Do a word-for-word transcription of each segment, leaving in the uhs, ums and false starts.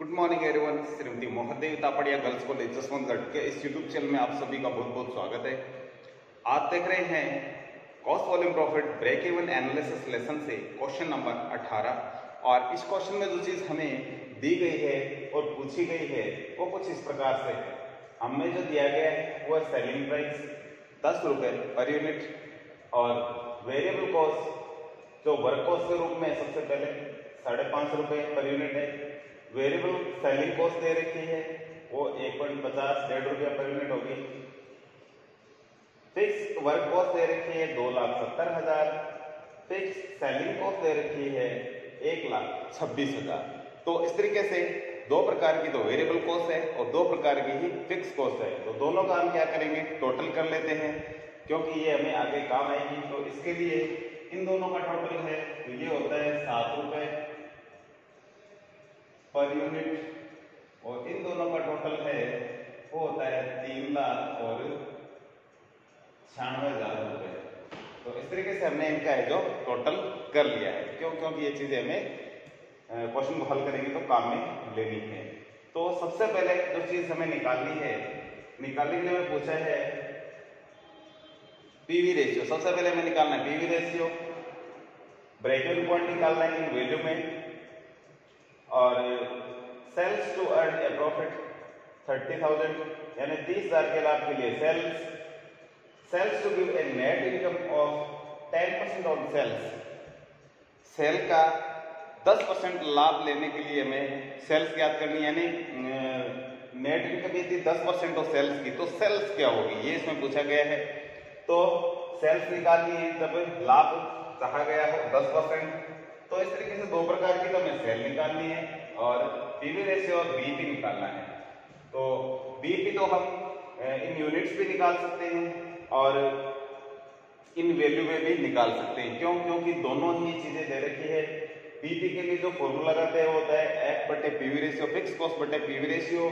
Good morning everyone. Shrimati मोहरी Devi Tapadia girls college Jaswantgarh के इस यूट्यूब चैनल में आप सभी का बहुत बहुत स्वागत है। आज देख रहे हैं cost volume profit break even analysis lesson से क्वेश्चन नंबर अठारह। और इस क्वेश्चन में जो चीज़ हमें दी गई है और पूछी गई है वो कुछ इस प्रकार से है। हमें जो दिया गया है वह सेलिंग प्राइस दस रुपये पर यूनिट और वेरिएबल कॉस्ट जो वर्क कॉस्ट के रूप में सबसे पहले साढ़े पाँच रुपये पर यूनिट है। वेरिएबल सेलिंग कॉस्ट दे रखी है वो एक पॉइंट पचास डेढ़ रुपया पर यूनिट होगी। फिक्स वर्क कॉस्ट दे रखी है दो लाख सत्तर हजार। फिक्स सेलिंग कॉस्ट दे रखी है एक लाख छब्बीस हजार। तो इस तरीके से दो प्रकार की तो वेरिएबल कॉस्ट है और दो प्रकार की ही फिक्स कॉस्ट है। तो दोनों का हम क्या करेंगे, टोटल कर लेते हैं क्योंकि ये हमें आगे काम आएगी। तो इसके लिए इन दोनों का टोटल है तो ये होता है सात रुपये पर यूनिट और इन दोनों का टोटल है वो होता है तीन लाख और छियानवे हजार रुपये। तो इस तरीके से हमने इनका है जो टोटल कर लिया है क्यों क्योंकि ये चीज़ें हमें क्वेश्चन को हल करेंगे तो काम में लेनी है। तो सबसे पहले जो चीज़ हमें निकालनी है, निकालने के लिए हमें पूछा है पीवी रेशियो। सबसे पहले हमें निकालना है पीवी रेशियो, ब्रेकइवन पॉइंट निकालना है इन वैल्यू में और sales to earn a profit thirty thousand यानी तीस हजार के लाभ के लिए sales, sales to give a net income of ten percent on sales, sale का दस परसेंट लाभ लेने के लिए हमें सेल्स ज्ञात करनी यानी नेट इनकम ये थी दस परसेंट ऑफ सेल्स की तो सेल्स क्या होगी ये इसमें पूछा गया है। तो सेल्स निकालनी है जब लाभ कहा गया हो दस परसेंट। तो इस तरीके से दो प्रकार की तो हमें सेल निकालनी है और पीवी रेशियो और बीपी निकालना है। तो बीपी तो हम इन यूनिट्स भी निकाल सकते हैं और इन वैल्यू में भी निकाल सकते हैं क्यों क्योंकि दोनों ही चीज़ें दे रखी है। बीपी के लिए जो फॉर्मूला रहता है वो होता है एफ बटे पीवी रेशियो, फिक्स कॉस्ट बटे पीवी रेशियो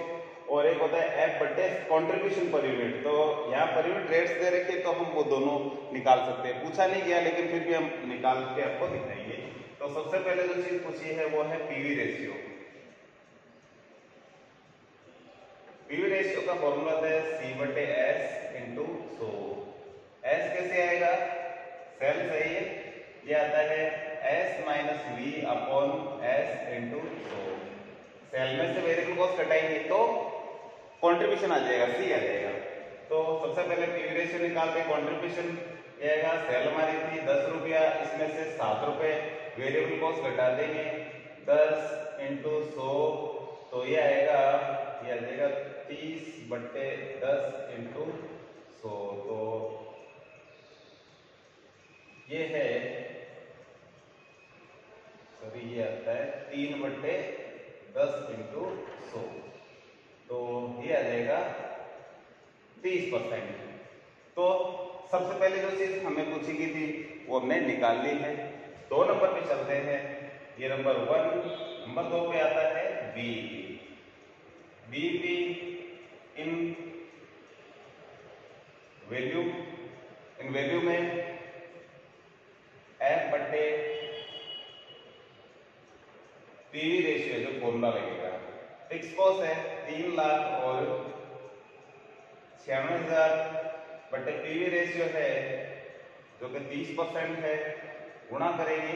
और एक होता है एफ बटे कॉन्ट्रीब्यूशन पर यूनिट। तो यहाँ पर यूनिट रेट्स दे रखे तो हम वो दोनों निकाल सकते हैं। पूछा नहीं गया लेकिन फिर भी हम निकाल के आपको दिखाएंगे। तो सबसे पहले जो चीज पूछी है वो है पीवी रेशियो। पीवी रेशियो का फॉर्मूला है सी बटे एस इंटू सो। एस कैसे आएगा, सेल सही है, ये आता है S minus V upon S into सो। सेल में से वेरिएबल कॉस्ट कटाएंगे तो कंट्रीब्यूशन आ जाएगा, सी आ जाएगा। तो सबसे पहले पीवी रेशियो निकालते हैं। कंट्रीब्यूशन ये आएगा, सेल हमारी थी दस रुपया, इसमें से सात रुपये वेरिएबल कॉस्ट घटा देंगे दस इंटू सौ तो ये आएगा ये आ जाएगा तीस बट्टे दस इंटू सौ। तो ये है सॉरी ये आता है तीन बट्टे दस इंटू सौ तो ये आ जाएगा तीस परसेंट। तो सबसे पहले जो चीज़ हमें पूछी गई थी वो हमने निकाल ली है। दो नंबर पे चलते हैं, ये नंबर वन, नंबर दो पे आता है BP. BP in value in value में एफ बटे पीवी रेशियो जो फॉर्मूला लगेगा। फिक्स कॉस्ट है तीन लाख और छियानवे हजार बटे पीवी रेशियो है जो कि तीस परसेंट है, गुणा करेंगे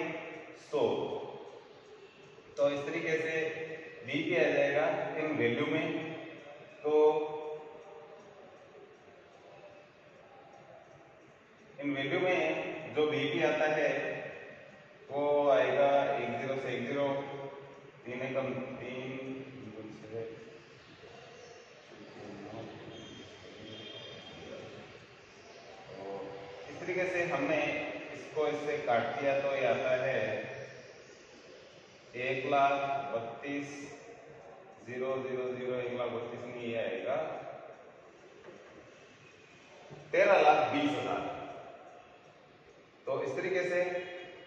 सौ। तो इस तरीके से बीपी आ जाएगा इन वैल्यू में। तो इन वैल्यू में जो बीपी आता है वो आएगा एक जीरो से एक जीरो तीन एकम तीन से हमने इसको इससे काट दिया तो ये आता है एक लाख बत्तीस जीरो जीरो जीरो एक लाख बत्तीस में ये आएगा तेरह लाख बीस हजार। तो इस तरीके से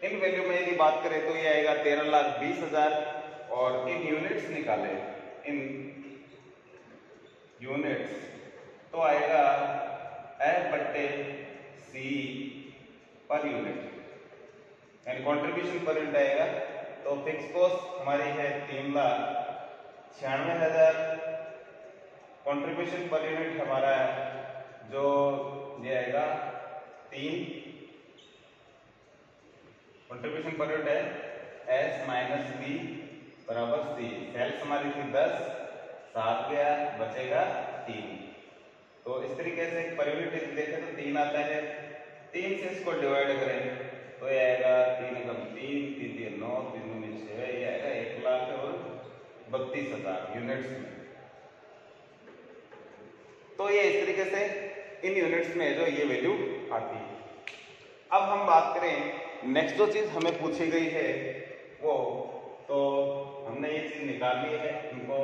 इन वैल्यू में यदि बात करें तो ये आएगा तेरह लाख बीस हजार और इन यूनिट्स निकाले इन यूनिट्स तो आएगा एफ बट्टे C per unit and contribution per unit आएगा। तो फिक्स कॉस्ट हमारी है तीन लाख छियानवे हजार कॉन्ट्रीब्यूशन पर यूनिट हमारा जो जाएगा तीन कॉन्ट्रीब्यूशन पर यूनिट है एस माइनस बी बराबर सी। सेल्स हमारी थी दस, सात गया बचेगा तीन। तो इस तरीके से पर यूनिट देखें तो तीन आता है, तीन से इसको डिवाइड करें तो ये आएगा तीन एकम तीन, तीन तीन नौ, तीन नौ में छः, ये आएगा एक लाख और बत्तीस हजार यूनिट्स में। तो ये इस तरीके से इन यूनिट्स में जो ये वैल्यू आती है। अब हम बात करें नेक्स्ट जो चीज़ हमें पूछी गई है वो, तो हमने ये चीज़ निकाल ली है, इनको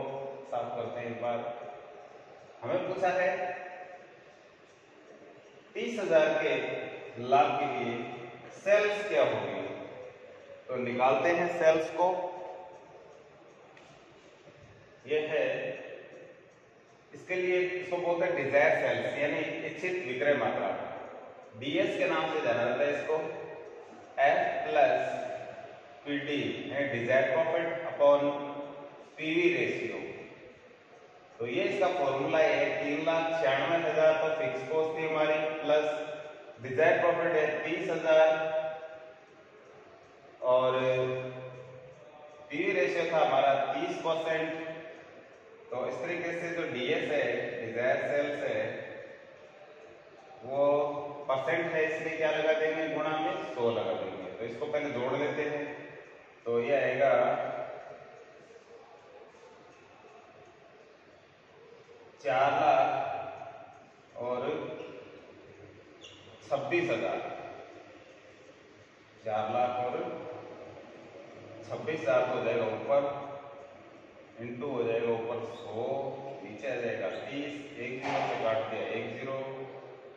साफ करते हैं एक बार। हमें पूछा है तीस हजार के लाभ के लिए सेल्स क्या होगी, तो निकालते हैं सेल्स को। ये है, इसके लिए इसको बोलते हैं डिजायर सेल्स यानी इच्छित विक्रय मात्रा, डीएस के नाम से जाना जाता है इसको। F plus PD desire profit upon PV ratio. तो ये इसका फॉर्मूला है तीन लाख छियानवे हजार तो फिक्स कॉस्ट थी हमारी प्लस डिजायर प्रॉफिट है तीस हजार और पीवी रेशियो था हमारा तीस परसेंट। तो इस तरीके से जो डीएस है डिजायर सेल्स है वो परसेंट है, इसलिए क्या लगा देंगे गुणा में सौ लगा देंगे। तो इसको पहले जोड़ लेते हैं तो ये आएगा चार लाख और छब्बीस हजार, चार लाख और छब्बीस हजार हो जाएगा ऊपर, इंटू हो जाएगा ऊपर सौ, नीचे आ जाएगा तीस, एक जीरो से काट दिया एक जीरो,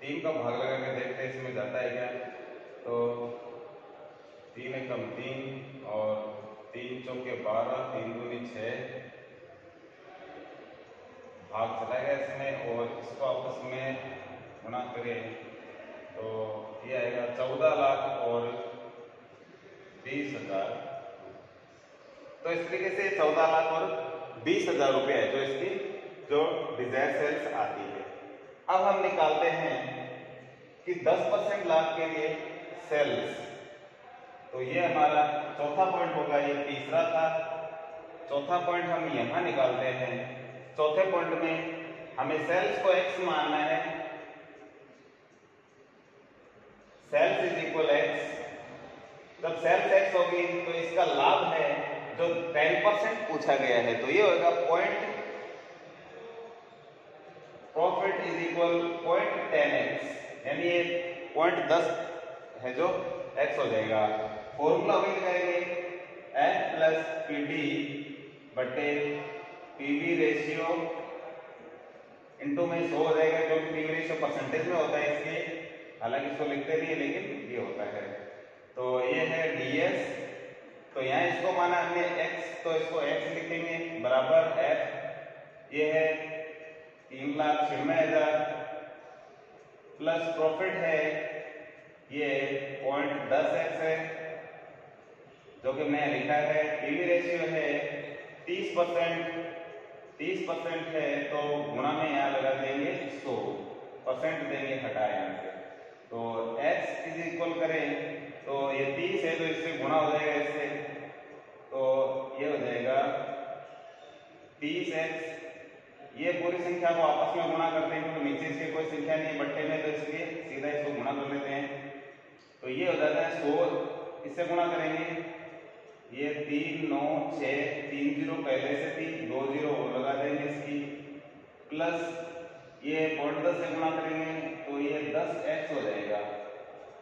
तीन का भाग लगा के देखते हैं इसमें जाता है क्या। तो तीन एकम तीन और तीन चौके बारह, तीन दूनी छः, भाग चला गया इसमें और इसको आपस में गुणा करें तो ये आएगा चौदह लाख और बीस हजार। तो इस तरीके से चौदह लाख और बीस हजार रुपये है जो इसकी जो डिजायर सेल्स आती है। अब हम निकालते हैं कि दस परसेंट लाभ के लिए सेल्स, तो ये हमारा चौथा पॉइंट होगा, ये तीसरा था। चौथा पॉइंट हम यहाँ निकालते हैं। चौथे पॉइंट में हमें सेल्स को एक्स मानना है, सेल्स इज इक्वल एक्स। जब सेल्स एक्स होगी तो इसका लाभ है जो टेन परसेंट पूछा गया है, तो ये होगा point profit is equal point ten X यानी ये पॉइंट दस है जो एक्स हो जाएगा। फॉर्मूला भी लगाएंगे एन प्लस पी डी बटे पीवी रेशियो इंटू में सौ हो जाएगा, जो पीवी रेशियो परसेंटेज में होता है इसलिए, हालांकि इसको लिखते नहीं है लेकिन ये होता है। तो ये है डीएस, तो यहाँ इसको माना हमने एक्स, तो इसको एक्स लिखेंगे बराबर एफ, ये है तीन लाख छियानवे हजार प्लस प्रॉफिट है ये पॉइंट दस एक्स है जो कि मैंने लिखा है, पीवी रेशियो है तीस परसेंट, तीस परसेंट है तो गुणा में यहाँ लगा देंगे सौ, परसेंट देंगे हटाए यहाँ से। तो x इज इक्वल करें तो ये तीस है तो इससे गुणा हो जाएगा इससे, तो ये हो जाएगा तीस एक्स। ये पूरी संख्या को आपस में गुणा करते हैं क्योंकि नीचे इसकी कोई संख्या नहीं बट्टे में, तो इसलिए सीधा इसको गुणा कर लेते हैं तो ये हो जाता है सौ, इससे गुणा करेंगे ये तीन नौ छः, तीन जीरो पहले से थी दो जीरो और लगा देंगे इसकी, प्लस ये पॉइंट दस से गुणा करेंगे तो ये दस एक्स हो जाएगा,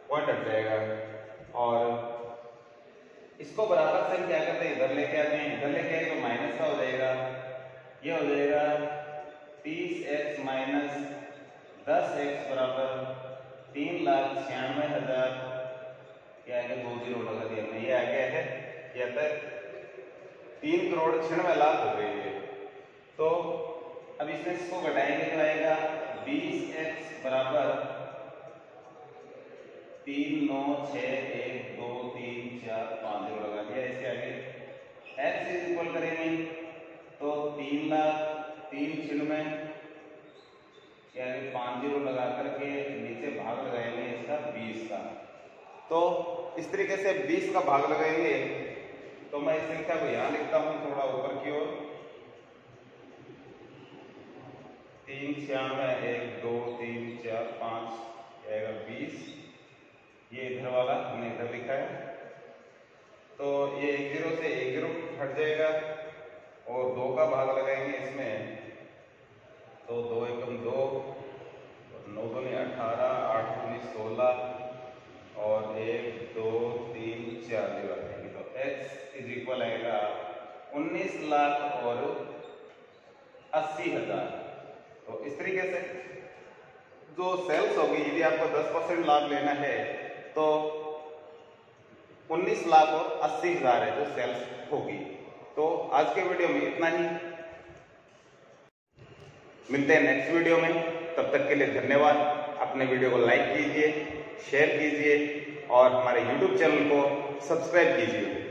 पॉइंट हट जाएगा। और इसको बराबर से हम क्या करते हैं इधर लेके आते हैं, इधर लेके आए तो माइनस का हो जाएगा, ये हो जाएगा तीस एक्स माइनस दस एक्स बराबर तीन लाख छियानवे हजार, क्या आएगा दो जीरो लगा दिया हमने, ये आ गया है तीन करोड़ छियानवे लाख हो गई है। तो अब इसमें इसको घटाएंगे तो आएगा बीस एक्स बराबर तीन नौ छः एक दो तीन चार पाँच लगा दिया इसके आगे, एक्स इक्वल करेंगे तो तीन तो इस तरीके से बीस का भाग लगाएंगे तो मैं इस संख्या को यहाँ लिखता हूँ, थोड़ा ऊपर की ओर। तीन छियानवे, एक दो तीन चार पाँच आएगा बीस, ये इधर वाला हमने इधर लिखा है, तो ये एक जीरो से एक जीरो हट जाएगा और दो का भाग लगाएंगे इसमें, तो दो एकम दो, नौ दूनी अठारह, आठ दूनी सोलह और एक दो तीन चार जीरो, तो एक्स इज इक्वल आएगा उन्नीस लाख और अस्सी हजार। तो इस तरीके से जो सेल्स होगी, यदि आपको दस परसेंट लाभ लेना है तो उन्नीस लाख और अस्सी हजार है जो सेल्स होगी। तो आज के वीडियो में इतना ही, मिलते हैं नेक्स्ट वीडियो में, तब तक के लिए धन्यवाद। अपने वीडियो को लाइक कीजिए, शेयर कीजिए और हमारे यूट्यूब चैनल को सब्सक्राइब कीजिए।